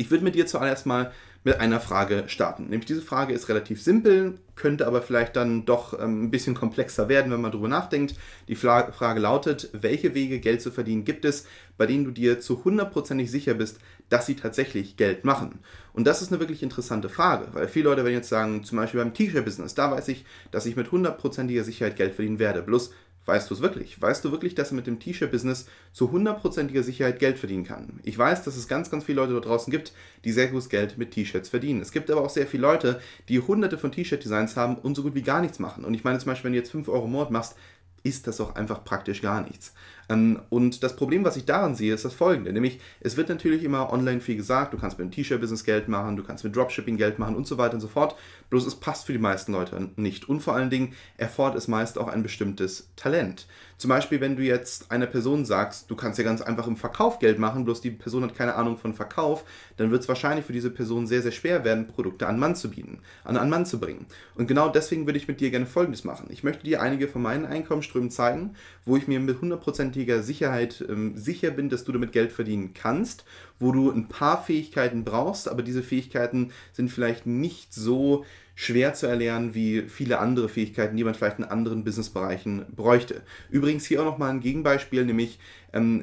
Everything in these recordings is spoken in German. Ich würde mit dir zuallererst mal mit einer Frage starten. Nämlich diese Frage ist relativ simpel, könnte aber vielleicht dann doch ein bisschen komplexer werden, wenn man darüber nachdenkt. Die Frage lautet, welche Wege Geld zu verdienen gibt es, bei denen du dir zu 100% sicher bist, dass sie tatsächlich Geld machen? Und das ist eine wirklich interessante Frage, weil viele Leute werden jetzt sagen, zum Beispiel beim T-Shirt-Business, da weiß ich, dass ich mit 100%iger Sicherheit Geld verdienen werde. Bloß, weißt du es wirklich? Weißt du wirklich, dass man mit dem T-Shirt-Business zu 100%iger Sicherheit Geld verdienen kann? Ich weiß, dass es ganz, ganz viele Leute da draußen gibt, die sehr gutes Geld mit T-Shirts verdienen. Es gibt aber auch sehr viele Leute, die hunderte von T-Shirt-Designs haben und so gut wie gar nichts machen. Und ich meine zum Beispiel, wenn du jetzt 5 Euro im Monat machst, ist das auch einfach praktisch gar nichts. Und das Problem, was ich daran sehe, ist das folgende, nämlich es wird natürlich immer online viel gesagt, du kannst mit dem T-Shirt-Business Geld machen, du kannst mit Dropshipping Geld machen und so weiter und so fort, bloß es passt für die meisten Leute nicht und vor allen Dingen erfordert es meist auch ein bestimmtes Talent. Zum Beispiel, wenn du jetzt einer Person sagst, du kannst ja ganz einfach im Verkauf Geld machen, bloß die Person hat keine Ahnung von Verkauf, dann wird es wahrscheinlich für diese Person sehr, sehr schwer werden, Produkte an Mann zu bieten, an Mann zu bringen. Und genau deswegen würde ich mit dir gerne Folgendes machen. Ich möchte dir einige von meinen Einkommensströmen zeigen, wo ich mir mit 100%iger Sicherheit sicher bin, dass du damit Geld verdienen kannst, wo du ein paar Fähigkeiten brauchst, aber diese Fähigkeiten sind vielleicht nicht so schwer zu erlernen wie viele andere Fähigkeiten, die man vielleicht in anderen Businessbereichen bräuchte. Übrigens hier auch nochmal ein Gegenbeispiel, nämlich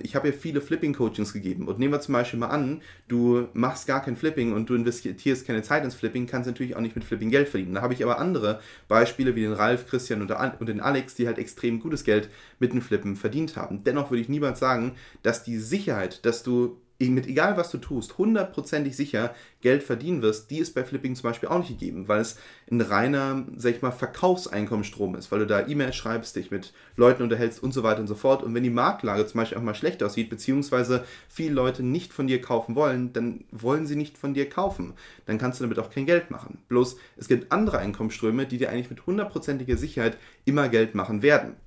ich habe ja viele Flipping-Coachings gegeben und nehmen wir zum Beispiel mal an, du machst gar kein Flipping und du investierst keine Zeit ins Flipping, kannst natürlich auch nicht mit Flipping Geld verdienen. Da habe ich aber andere Beispiele wie den Ralf, Christian und den Alex, die halt extrem gutes Geld mit dem Flippen verdient haben. Dennoch würde ich niemals sagen, dass die Sicherheit, dass du mit egal was du tust, 100%ig sicher Geld verdienen wirst, die ist bei Flipping zum Beispiel auch nicht gegeben, weil es ein reiner, sag ich mal, Verkaufseinkommensstrom ist, weil du da E-Mails schreibst, dich mit Leuten unterhältst und so weiter und so fort. Und wenn die Marktlage zum Beispiel auch mal schlecht aussieht, beziehungsweise viele Leute nicht von dir kaufen wollen, dann wollen sie nicht von dir kaufen. Dann kannst du damit auch kein Geld machen. Bloß es gibt andere Einkommensströme, die dir eigentlich mit 100%iger Sicherheit immer Geld machen werden.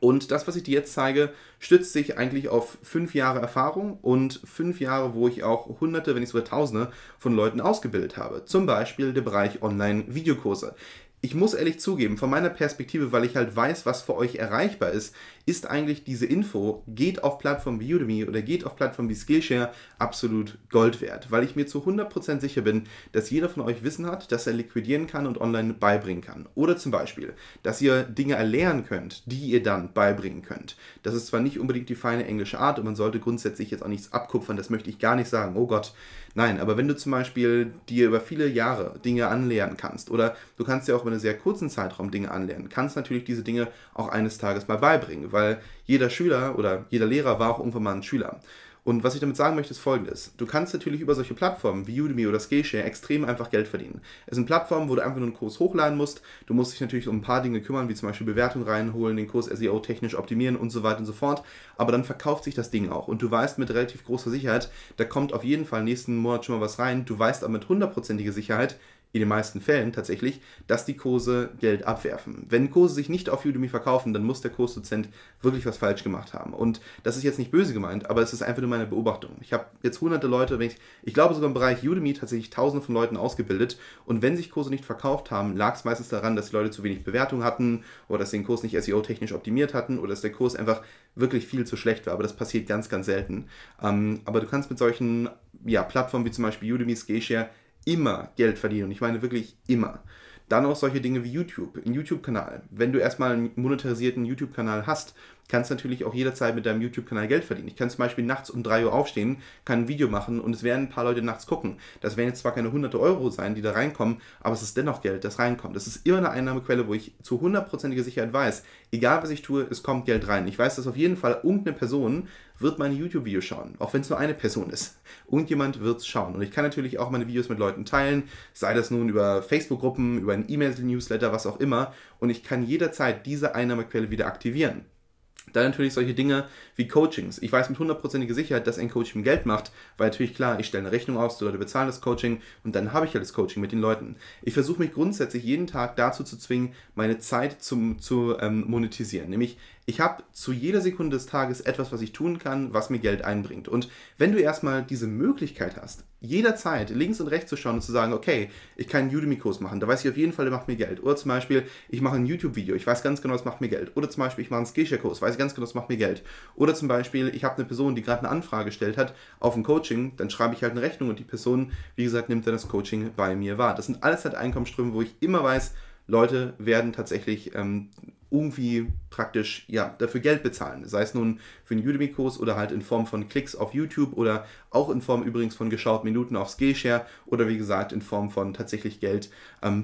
Und das, was ich dir jetzt zeige, stützt sich eigentlich auf 5 Jahre Erfahrung und 5 Jahre, wo ich auch Hunderte, wenn nicht sogar Tausende von Leuten ausgebildet habe. Zum Beispiel der Bereich Online-Videokurse. Ich muss ehrlich zugeben, von meiner Perspektive, weil ich halt weiß, was für euch erreichbar ist, ist eigentlich diese Info, geht auf Plattformen wie Udemy oder geht auf Plattformen wie Skillshare, absolut Gold wert. Weil ich mir zu 100% sicher bin, dass jeder von euch Wissen hat, dass er liquidieren kann und online beibringen kann. Oder zum Beispiel, dass ihr Dinge erlernen könnt, die ihr dann beibringen könnt. Das ist zwar nicht unbedingt die feine englische Art und man sollte grundsätzlich jetzt auch nichts abkupfern, das möchte ich gar nicht sagen, oh Gott. Nein, aber wenn du zum Beispiel dir über viele Jahre Dinge anlernen kannst oder du kannst dir auch über einen sehr kurzen Zeitraum Dinge anlernen, kannst natürlich diese Dinge auch eines Tages mal beibringen, weil jeder Schüler oder jeder Lehrer war auch irgendwann mal ein Schüler. Und was ich damit sagen möchte, ist folgendes. Du kannst natürlich über solche Plattformen wie Udemy oder Skillshare extrem einfach Geld verdienen. Es sind Plattformen, wo du einfach nur einen Kurs hochladen musst. Du musst dich natürlich um ein paar Dinge kümmern, wie zum Beispiel Bewertungen reinholen, den Kurs SEO-technisch optimieren und so weiter und so fort. Aber dann verkauft sich das Ding auch. Und du weißt mit relativ großer Sicherheit, da kommt auf jeden Fall nächsten Monat schon mal was rein. Du weißt aber mit 100%iger Sicherheit, in den meisten Fällen tatsächlich, dass die Kurse Geld abwerfen. Wenn Kurse sich nicht auf Udemy verkaufen, dann muss der Kursdozent wirklich was falsch gemacht haben. Und das ist jetzt nicht böse gemeint, aber es ist einfach nur meine Beobachtung. Ich habe jetzt hunderte Leute, ich glaube sogar im Bereich Udemy tatsächlich tausende von Leuten ausgebildet und wenn sich Kurse nicht verkauft haben, lag es meistens daran, dass die Leute zu wenig Bewertung hatten oder dass sie den Kurs nicht SEO-technisch optimiert hatten oder dass der Kurs einfach wirklich viel zu schlecht war. Aber das passiert ganz, ganz selten. Aber du kannst mit solchen Plattformen wie zum Beispiel Udemy, Skillshare immer Geld verdienen und ich meine wirklich immer. Dann auch solche Dinge wie YouTube, ein YouTube-Kanal. Wenn du erstmal einen monetarisierten YouTube-Kanal hast, kannst du natürlich auch jederzeit mit deinem YouTube-Kanal Geld verdienen. Ich kann zum Beispiel nachts um 3 Uhr aufstehen, kann ein Video machen und es werden ein paar Leute nachts gucken. Das werden jetzt zwar keine hunderte Euro sein, die da reinkommen, aber es ist dennoch Geld, das reinkommt. Das ist immer eine Einnahmequelle, wo ich zu 100%iger Sicherheit weiß, egal was ich tue, es kommt Geld rein. Ich weiß, dass auf jeden Fall irgendeine Person wird meine YouTube-Videos schauen, auch wenn es nur eine Person ist. Irgendjemand wird es schauen. Und ich kann natürlich auch meine Videos mit Leuten teilen, sei das nun über Facebook-Gruppen, über einen E-Mail-Newsletter, was auch immer. Und ich kann jederzeit diese Einnahmequelle wieder aktivieren. Dann natürlich solche Dinge wie Coachings. Ich weiß mit 100%iger Sicherheit, dass ein Coaching Geld macht, weil natürlich klar, ich stelle eine Rechnung aus, die Leute bezahlen das Coaching und dann habe ich ja das Coaching mit den Leuten. Ich versuche mich grundsätzlich jeden Tag dazu zu zwingen, meine Zeit zu monetisieren. Nämlich Ich habe zu jeder Sekunde des Tages etwas, was ich tun kann, was mir Geld einbringt. Und wenn du erstmal diese Möglichkeit hast, jederzeit links und rechts zu schauen und zu sagen, okay, ich kann einen Udemy-Kurs machen, da weiß ich auf jeden Fall, der macht mir Geld. Oder zum Beispiel, ich mache ein YouTube-Video, ich weiß ganz genau, das macht mir Geld. Oder zum Beispiel, ich mache einen Skillshare-Kurs, weiß ich ganz genau, das macht mir Geld. Oder zum Beispiel, ich habe eine Person, die gerade eine Anfrage gestellt hat auf ein Coaching, dann schreibe ich halt eine Rechnung und die Person, wie gesagt, nimmt dann das Coaching bei mir wahr. Das sind alles halt Einkommensströme, wo ich immer weiß, Leute werden tatsächlich irgendwie praktisch ja, dafür Geld bezahlen. Sei es nun für einen Udemy-Kurs oder halt in Form von Klicks auf YouTube oder auch in Form übrigens von geschauten Minuten auf Skillshare oder wie gesagt in Form von tatsächlich Geld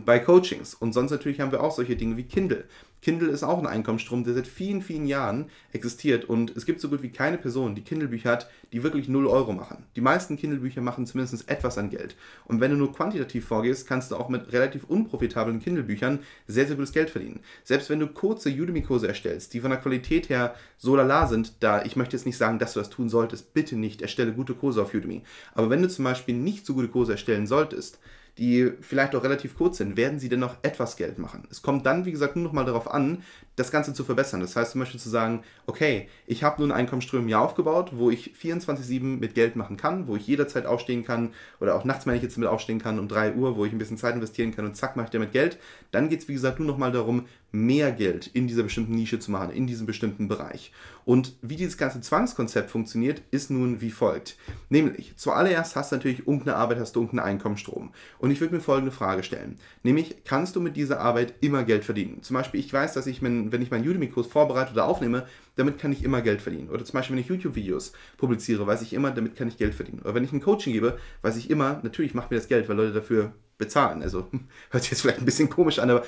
bei Coachings. Und sonst natürlich haben wir auch solche Dinge wie Kindle. Kindle ist auch ein Einkommensstrom, der seit vielen, vielen Jahren existiert und es gibt so gut wie keine Person, die Kindle-Bücher hat, die wirklich 0 Euro machen. Die meisten Kindle-Bücher machen zumindest etwas an Geld. Und wenn du nur quantitativ vorgehst, kannst du auch mit relativ unprofitablen Kindle-Büchern sehr, sehr gutes Geld verdienen. Selbst wenn du kurze Udemy-Kurse erstellst, die von der Qualität her so lala sind, da ich möchte jetzt nicht sagen, dass du das tun solltest, bitte nicht, erstelle gute Kurse auf Udemy. Aber wenn du zum Beispiel nicht so gute Kurse erstellen solltest, die vielleicht auch relativ kurz sind, werden sie dennoch etwas Geld machen. Es kommt dann, wie gesagt, nur noch mal darauf an, das Ganze zu verbessern. Das heißt zum Beispiel zu sagen, okay, ich habe nun einen Einkommensstrom im Jahr aufgebaut, wo ich 24/7 mit Geld machen kann, wo ich jederzeit aufstehen kann oder auch nachts, wenn ich jetzt mit aufstehen kann, um 3 Uhr, wo ich ein bisschen Zeit investieren kann und zack, mache ich damit Geld. Dann geht es, wie gesagt, nur noch mal darum, mehr Geld in dieser bestimmten Nische zu machen, in diesem bestimmten Bereich. Und wie dieses ganze Zwangskonzept funktioniert, ist nun wie folgt. Nämlich, zuallererst hast du natürlich irgendeine Arbeit, hast du irgendeinen Einkommensstrom. Und ich würde mir folgende Frage stellen, nämlich, kannst du mit dieser Arbeit immer Geld verdienen? Zum Beispiel, ich weiß, dass ich, wenn ich meinen Udemy-Kurs vorbereite oder aufnehme, damit kann ich immer Geld verdienen. Oder zum Beispiel, wenn ich YouTube-Videos publiziere, weiß ich immer, damit kann ich Geld verdienen. Oder wenn ich ein Coaching gebe, weiß ich immer, natürlich macht mir das Geld, weil Leute dafür bezahlen. Also, hört sich jetzt vielleicht ein bisschen komisch an, aber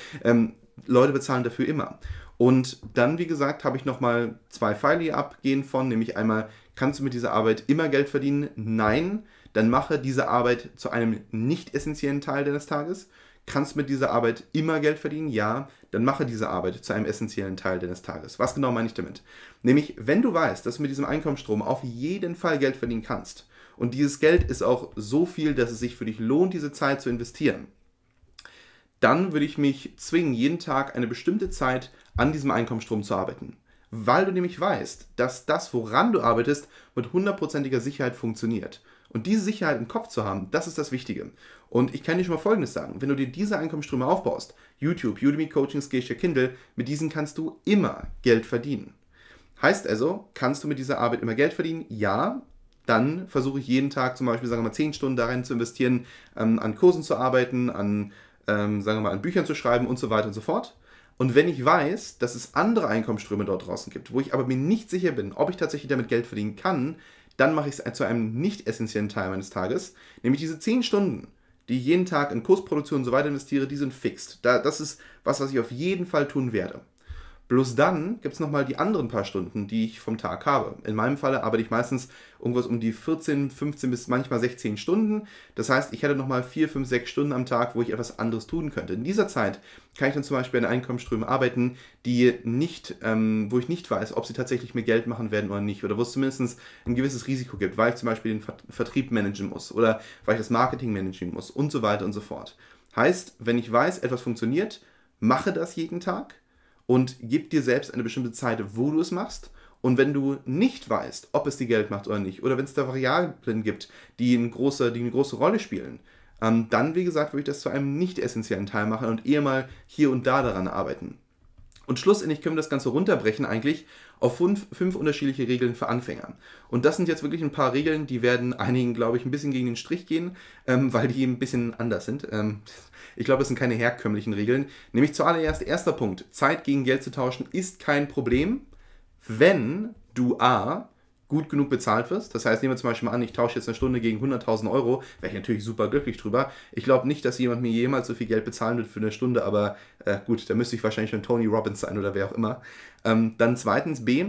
Leute bezahlen dafür immer. Und dann, wie gesagt, habe ich nochmal 2 Pfeile hier abgehen von, nämlich einmal, kannst du mit dieser Arbeit immer Geld verdienen? Nein. Dann mache diese Arbeit zu einem nicht essentiellen Teil deines Tages. Kannst du mit dieser Arbeit immer Geld verdienen? Ja. Dann mache diese Arbeit zu einem essentiellen Teil deines Tages. Was genau meine ich damit? Nämlich, wenn du weißt, dass du mit diesem Einkommensstrom auf jeden Fall Geld verdienen kannst und dieses Geld ist auch so viel, dass es sich für dich lohnt, diese Zeit zu investieren, dann würde ich mich zwingen, jeden Tag eine bestimmte Zeit an diesem Einkommensstrom zu arbeiten. Weil du nämlich weißt, dass das, woran du arbeitest, mit 100%iger Sicherheit funktioniert. Und diese Sicherheit im Kopf zu haben, das ist das Wichtige. Und ich kann dir schon mal Folgendes sagen, wenn du dir diese Einkommensströme aufbaust, YouTube, Udemy, Coaching, Skillshare, Kindle, mit diesen kannst du immer Geld verdienen. Heißt also, kannst du mit dieser Arbeit immer Geld verdienen? Ja. Dann versuche ich jeden Tag zum Beispiel, sagen wir mal, 10 Stunden darin zu investieren, an Kursen zu arbeiten, an, sagen wir mal, an Büchern zu schreiben und so weiter und so fort. Und wenn ich weiß, dass es andere Einkommensströme dort draußen gibt, wo ich aber mir nicht sicher bin, ob ich tatsächlich damit Geld verdienen kann, dann mache ich es zu einem nicht essentiellen Teil meines Tages, nämlich diese 10 Stunden, die ich jeden Tag in Kursproduktion und so weiter investiere, die sind fixed. Das ist was, was ich auf jeden Fall tun werde. Bloß dann gibt es nochmal die anderen paar Stunden, die ich vom Tag habe. In meinem Falle arbeite ich meistens irgendwas um die 14, 15 bis manchmal 16 Stunden. Das heißt, ich hätte nochmal 4, 5, 6 Stunden am Tag, wo ich etwas anderes tun könnte. In dieser Zeit kann ich dann zum Beispiel an Einkommensströmen arbeiten, die nicht, wo ich nicht weiß, ob sie tatsächlich mir Geld machen werden oder nicht. Oder wo es zumindest ein gewisses Risiko gibt, weil ich zum Beispiel den Vertrieb managen muss oder weil ich das Marketing managen muss und so weiter und so fort. Heißt, wenn ich weiß, etwas funktioniert, mache das jeden Tag. Und gib dir selbst eine bestimmte Zeit, wo du es machst. Und wenn du nicht weißt, ob es dir Geld macht oder nicht, oder wenn es da Variablen gibt, die eine große Rolle spielen, dann, wie gesagt, würde ich das zu einem nicht essentiellen Teil machen und eher mal hier und da daran arbeiten. Und schlussendlich können wir das Ganze runterbrechen eigentlich auf 5 unterschiedliche Regeln für Anfänger. Und das sind jetzt wirklich ein paar Regeln, die werden einigen, glaube ich, ein bisschen gegen den Strich gehen, weil die ein bisschen anders sind. Ich glaube, es sind keine herkömmlichen Regeln. Nämlich zuallererst, erster Punkt, Zeit gegen Geld zu tauschen ist kein Problem, wenn du A, gut genug bezahlt wirst. Das heißt, nehmen wir zum Beispiel mal an, ich tausche jetzt eine Stunde gegen 100.000 Euro, wäre ich natürlich super glücklich drüber. Ich glaube nicht, dass jemand mir jemals so viel Geld bezahlen wird für eine Stunde, aber gut, da müsste ich wahrscheinlich schon Tony Robbins sein oder wer auch immer. Dann zweitens B,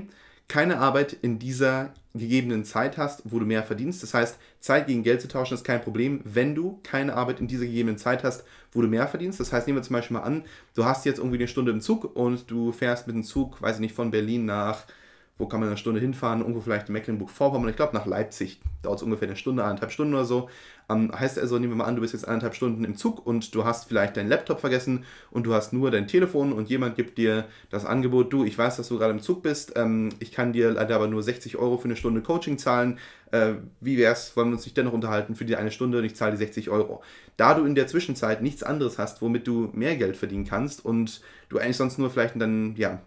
keine Arbeit in dieser gegebenen Zeit hast, wo du mehr verdienst. Das heißt, Zeit gegen Geld zu tauschen ist kein Problem, wenn du keine Arbeit in dieser gegebenen Zeit hast, wo du mehr verdienst. Das heißt, nehmen wir zum Beispiel mal an, du hast jetzt irgendwie eine Stunde im Zug und du fährst mit dem Zug, weiß ich nicht, von Berlin nach Wo kann man eine Stunde hinfahren? Irgendwo vielleicht in Mecklenburg-Vorpommern, ich glaube nach Leipzig. Dauert es ungefähr eine Stunde, 1,5 Stunden oder so. Heißt also, nehmen wir mal an, du bist jetzt 1,5 Stunden im Zug und du hast vielleicht deinen Laptop vergessen und du hast nur dein Telefon und jemand gibt dir das Angebot, du, ich weiß, dass du gerade im Zug bist, ich kann dir leider aber nur 60 € für eine Stunde Coaching zahlen. Wie wär's, wollen wir uns nicht dennoch unterhalten für die eine Stunde und ich zahle die 60 €. Da du in der Zwischenzeit nichts anderes hast, womit du mehr Geld verdienen kannst und du eigentlich sonst nur vielleicht dann, ja,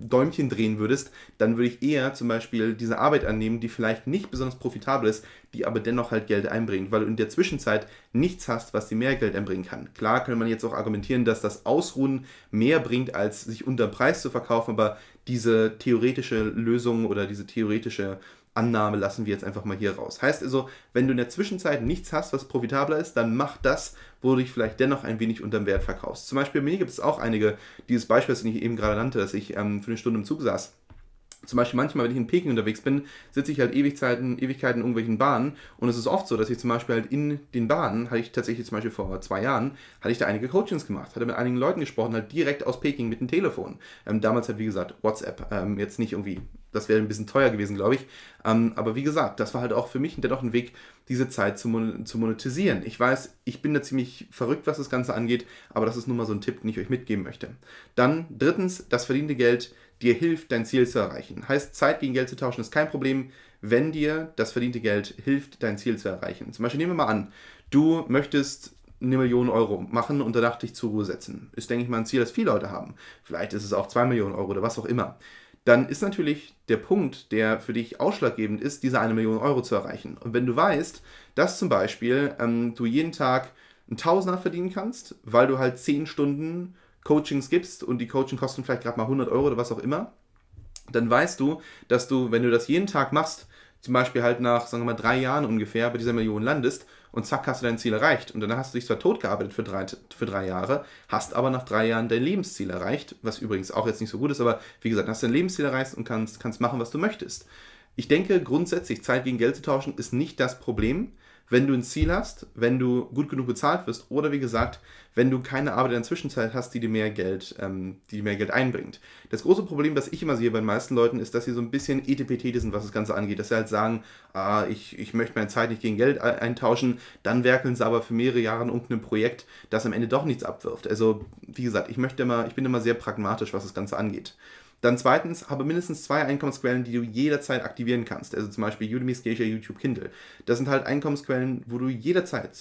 Däumchen drehen würdest, dann würde ich eher zum Beispiel diese Arbeit annehmen, die vielleicht nicht besonders profitabel ist, die aber dennoch halt Geld einbringt, weil du in der Zwischenzeit nichts hast, was dir mehr Geld einbringen kann. Klar könnte man jetzt auch argumentieren, dass das Ausruhen mehr bringt, als sich unter Preis zu verkaufen, aber diese theoretische Lösung oder diese theoretische Annahme lassen wir jetzt einfach mal hier raus. Heißt also, wenn du in der Zwischenzeit nichts hast, was profitabler ist, dann mach das, wo du dich vielleicht dennoch ein wenig unterm Wert verkaufst. Zum Beispiel mir gibt es auch einige, dieses Beispiel, das ich eben gerade nannte, dass ich für eine Stunde im Zug saß. Zum Beispiel manchmal, wenn ich in Peking unterwegs bin, sitze ich halt Ewigkeiten in irgendwelchen Bahnen und es ist oft so, dass ich zum Beispiel halt in den Bahnen, hatte ich tatsächlich zum Beispiel vor 2 Jahren, hatte ich da einige Coachings gemacht, hatte mit einigen Leuten gesprochen, halt direkt aus Peking mit dem Telefon. Damals halt, wie gesagt, WhatsApp, jetzt nicht irgendwie, das wäre ein bisschen teuer gewesen, glaube ich. Aber wie gesagt, das war halt auch für mich dennoch ein Weg, diese Zeit zu monetisieren. Ich weiß, ich bin da ziemlich verrückt, was das Ganze angeht, aber das ist nun mal so ein Tipp, den ich euch mitgeben möchte. Dann 3. das verdiente Geld dir hilft, dein Ziel zu erreichen. Heißt, Zeit gegen Geld zu tauschen ist kein Problem, wenn dir das verdiente Geld hilft, dein Ziel zu erreichen. Zum Beispiel nehmen wir mal an, du möchtest 1 Million € machen und danach dich zur Ruhe setzen. Ist, denke ich mal, ein Ziel, das viele Leute haben. Vielleicht ist es auch 2 Millionen € oder was auch immer. Dann ist natürlich der Punkt, der für dich ausschlaggebend ist, diese 1 Million € zu erreichen. Und wenn du weißt, dass zum Beispiel du jeden Tag einen Tausender verdienen kannst, weil du halt 10 Stunden Coachings gibst und die Coaching kosten vielleicht gerade mal 100 € oder was auch immer, dann weißt du, dass du, wenn du das jeden Tag machst, zum Beispiel halt nach, sagen wir mal, 3 Jahren ungefähr bei dieser Million landest und zack, hast du dein Ziel erreicht. Und danach hast du dich zwar tot gearbeitet für drei Jahre, hast aber nach 3 Jahren dein Lebensziel erreicht, was übrigens auch jetzt nicht so gut ist, aber wie gesagt, hast dein Lebensziel erreicht und kannst machen, was du möchtest. Ich denke, grundsätzlich Zeit gegen Geld zu tauschen ist nicht das Problem, wenn du ein Ziel hast, wenn du gut genug bezahlt wirst oder wie gesagt, wenn du keine Arbeit in der Zwischenzeit hast, die dir mehr Geld einbringt. Das große Problem, das ich immer sehe bei den meisten Leuten, ist, dass sie so ein bisschen etipetete sind, was das Ganze angeht. Dass sie halt sagen, ich möchte meine Zeit nicht gegen Geld eintauschen, dann werkeln sie aber für mehrere Jahre in irgendeinem Projekt, das am Ende doch nichts abwirft. Also wie gesagt, ich bin immer sehr pragmatisch, was das Ganze angeht. Dann 2, habe mindestens 2 Einkommensquellen, die du jederzeit aktivieren kannst. Also zum Beispiel Udemy, Skillshare, YouTube, Kindle. Das sind halt Einkommensquellen, wo du zu jeder Zeit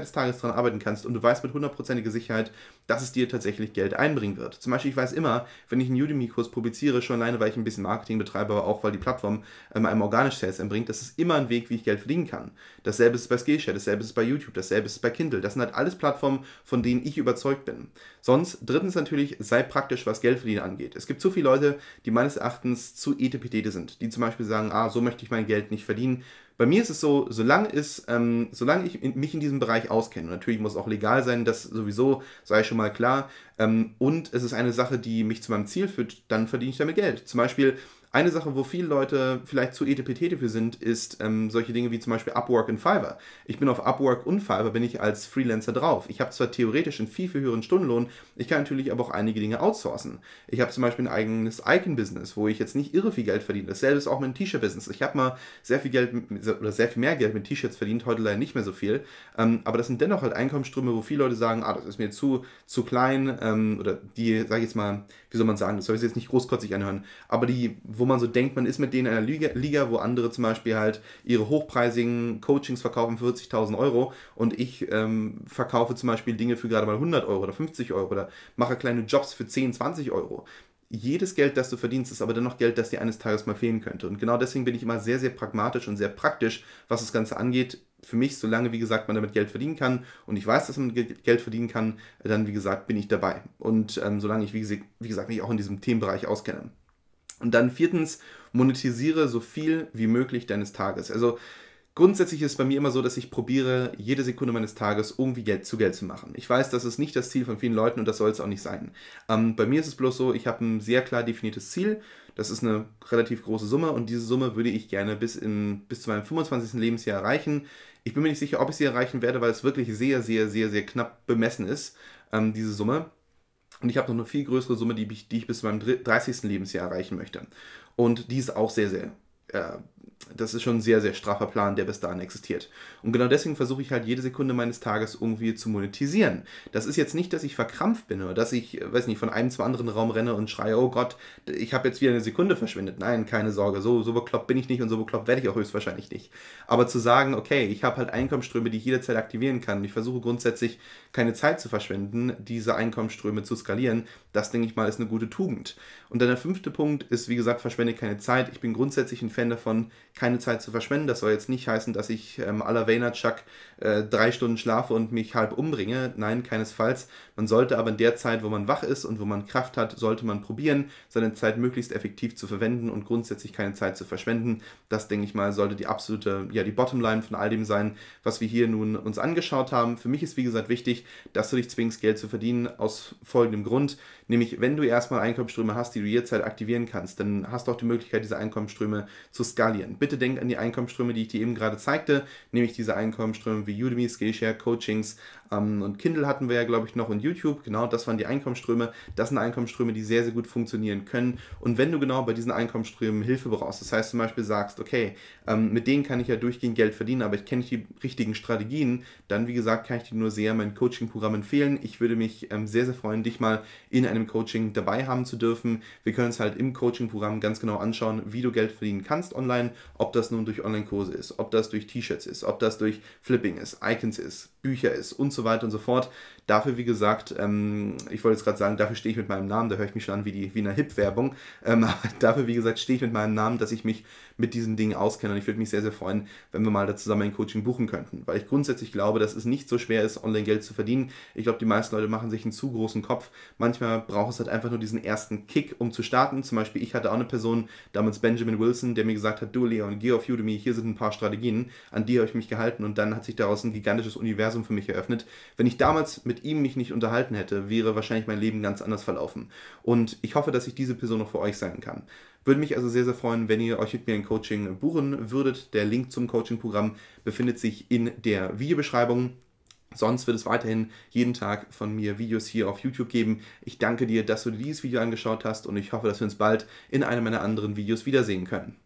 des Tages dran arbeiten kannst und du weißt mit 100%iger Sicherheit, dass es dir tatsächlich Geld einbringen wird. Zum Beispiel, ich weiß immer, wenn ich einen Udemy-Kurs publiziere, schon alleine, weil ich ein bisschen Marketing betreibe, aber auch, weil die Plattform einem organisch Sales einbringt, das ist immer ein Weg, wie ich Geld verdienen kann. Dasselbe ist bei Skillshare, dasselbe ist bei YouTube, dasselbe ist bei Kindle. Das sind halt alles Plattformen, von denen ich überzeugt bin. Sonst 3 natürlich, sei praktisch, was Geldverdienen angeht. Es gibt so viele Leute, die meines Erachtens zu etipetete sind, die zum Beispiel sagen, so möchte ich mein Geld nicht verdienen. Bei mir ist es so, solange ich mich in diesem Bereich auskenne, und natürlich muss es auch legal sein, das sowieso sei schon mal klar, und es ist eine Sache, die mich zu meinem Ziel führt, dann verdiene ich damit Geld. Zum Beispiel eine Sache, wo viele Leute vielleicht zu etipetete für sind, ist solche Dinge wie zum Beispiel Upwork und Fiverr. Ich bin auf Upwork und Fiverr, bin ich als Freelancer drauf. Ich habe zwar theoretisch einen viel höheren Stundenlohn, ich kann natürlich aber auch einige Dinge outsourcen. Ich habe zum Beispiel ein eigenes Icon-Business, wo ich jetzt nicht irre viel Geld verdiene. Dasselbe ist auch mein T-Shirt-Business. Ich habe mal sehr viel mehr Geld mit T-Shirts verdient, heute leider nicht mehr so viel. Aber das sind dennoch halt Einkommensströme, wo viele Leute sagen, das ist mir zu klein, oder die, sage ich jetzt mal, wie soll man sagen, das soll ich jetzt nicht großkotzig anhören, aber die, wo man so denkt, man ist mit denen in einer Liga, wo andere zum Beispiel halt ihre hochpreisigen Coachings verkaufen für 40.000 € und ich verkaufe zum Beispiel Dinge für gerade mal 100 € oder 50 € oder mache kleine Jobs für 10, 20 €. Jedes Geld, das du verdienst, ist aber dennoch Geld, das dir eines Tages mal fehlen könnte. Und genau deswegen bin ich immer sehr, sehr pragmatisch und sehr praktisch, was das Ganze angeht. Für mich, solange, wie gesagt, man damit Geld verdienen kann und ich weiß, dass man Geld verdienen kann, dann, wie gesagt, bin ich dabei. Und solange ich, wie gesagt, mich auch in diesem Themenbereich auskenne. Und dann 4, monetisiere so viel wie möglich deines Tages. Also grundsätzlich ist es bei mir immer so, dass ich probiere, jede Sekunde meines Tages irgendwie Geld zu machen. Ich weiß, das ist nicht das Ziel von vielen Leuten und das soll es auch nicht sein. Bei mir ist es bloß so, ich habe ein sehr klar definiertes Ziel. Das ist eine relativ große Summe und diese Summe würde ich gerne bis zu meinem 25. Lebensjahr erreichen. Ich bin mir nicht sicher, ob ich sie erreichen werde, weil es wirklich sehr, sehr, sehr, sehr knapp bemessen ist, diese Summe. Und ich habe noch eine viel größere Summe, die ich bis zu meinem 30. Lebensjahr erreichen möchte. Und die ist auch sehr, sehr, das ist schon ein sehr, sehr straffer Plan, der bis dahin existiert. Und genau deswegen versuche ich halt jede Sekunde meines Tages irgendwie zu monetisieren. Das ist jetzt nicht, dass ich verkrampft bin oder dass ich, weiß nicht, von einem zum anderen Raum renne und schreie, oh Gott, ich habe jetzt wieder eine Sekunde verschwendet. Nein, keine Sorge, so bekloppt bin ich nicht und so bekloppt werde ich auch höchstwahrscheinlich nicht. Aber zu sagen, okay, ich habe halt Einkommensströme, die ich jederzeit aktivieren kann und ich versuche grundsätzlich keine Zeit zu verschwenden, diese Einkommensströme zu skalieren, das denke ich mal ist eine gute Tugend. Und dann der fünfte Punkt ist, wie gesagt, verschwende keine Zeit. Ich bin grundsätzlich ein Fan davon, keine Zeit zu verschwenden. Das soll jetzt nicht heißen, dass ich à la Vaynerchuk 3 Stunden schlafe und mich halb umbringe. Nein, keinesfalls. Man sollte aber in der Zeit, wo man wach ist und wo man Kraft hat, sollte man probieren, seine Zeit möglichst effektiv zu verwenden und grundsätzlich keine Zeit zu verschwenden. Das, denke ich mal, sollte die absolute, ja, die Bottomline von all dem sein, was wir hier nun uns angeschaut haben. Für mich ist, wie gesagt, wichtig, dass du dich zwingst, Geld zu verdienen, aus folgendem Grund. Nämlich, wenn du erstmal Einkommensströme hast, die du jederzeit aktivieren kannst, dann hast du auch die Möglichkeit, diese Einkommensströme zu skalieren. Bitte denk an die Einkommensströme, die ich dir eben gerade zeigte, nämlich diese Einkommensströme wie Udemy, Skillshare, Coachings und Kindle hatten wir ja, glaube ich, noch und YouTube. Genau, das waren die Einkommensströme. Das sind Einkommensströme, die sehr, sehr gut funktionieren können. Und wenn du genau bei diesen Einkommensströmen Hilfe brauchst, das heißt zum Beispiel sagst, okay, mit denen kann ich ja durchgehend Geld verdienen, aber ich kenne nicht die richtigen Strategien, dann, wie gesagt, kann ich dir nur sehr mein Coaching-Programm empfehlen. Ich würde mich sehr, sehr freuen, dich mal in einem Coaching dabei haben zu dürfen. Wir können uns halt im Coaching-Programm ganz genau anschauen, wie du Geld verdienen kannst online, ob das nun durch Online-Kurse ist, ob das durch T-Shirts ist, ob das durch Flipping ist, Icons ist, Bücher ist und so weiter und so fort. Dafür, wie gesagt, ich wollte jetzt gerade sagen, dafür stehe ich mit meinem Namen, da höre ich mich schon an wie die Wiener Hip-Werbung. Dafür, wie gesagt, stehe ich mit meinem Namen, dass ich mich mit diesen Dingen auskenne und ich würde mich sehr, sehr freuen, wenn wir mal da zusammen ein Coaching buchen könnten, weil ich grundsätzlich glaube, dass es nicht so schwer ist, Online-Geld zu verdienen. Ich glaube, die meisten Leute machen sich einen zu großen Kopf. Manchmal braucht es halt einfach nur diesen ersten Kick, um zu starten. Zum Beispiel, ich hatte auch eine Person, damals Benjamin Wilson, der mir gesagt hat, du Leon, geh auf Udemy, hier sind ein paar Strategien, an die habe ich mich gehalten und dann hat sich daraus ein gigantisches Universum für mich eröffnet. Wenn ich damals mit ihm mich nicht unterhalten hätte, wäre wahrscheinlich mein Leben ganz anders verlaufen. Und ich hoffe, dass ich diese Person noch für euch sein kann. Würde mich also sehr, sehr freuen, wenn ihr euch mit mir ein Coaching buchen würdet. Der Link zum Coaching-Programm befindet sich in der Videobeschreibung. Sonst wird es weiterhin jeden Tag von mir Videos hier auf YouTube geben. Ich danke dir, dass du dir dieses Video angeschaut hast und ich hoffe, dass wir uns bald in einem meiner anderen Videos wiedersehen können.